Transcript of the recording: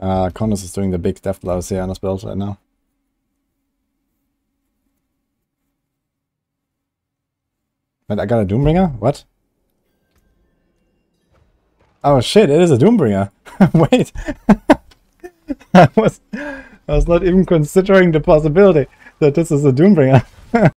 Connus is doing the big death blows here on his build right now. Wait, I got a Doombringer? What? Oh shit, it is a Doombringer! Wait! I was not even considering the possibility that this is a Doombringer.